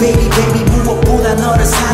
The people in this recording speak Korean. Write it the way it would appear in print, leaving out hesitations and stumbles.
baby, 무엇보다 너를 사랑해.